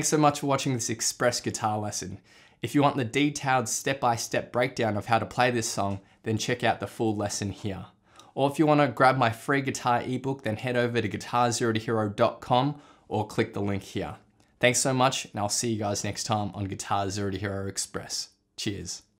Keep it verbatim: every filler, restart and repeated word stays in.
Thanks so much for watching this Express Guitar lesson. If you want the detailed step-by-step breakdown of how to play this song, then check out the full lesson here. Or if you want to grab my free guitar ebook, then head over to guitar zero to hero dot com or click the link here. Thanks so much, and I'll see you guys next time on GuitarZero to Hero Express. Cheers.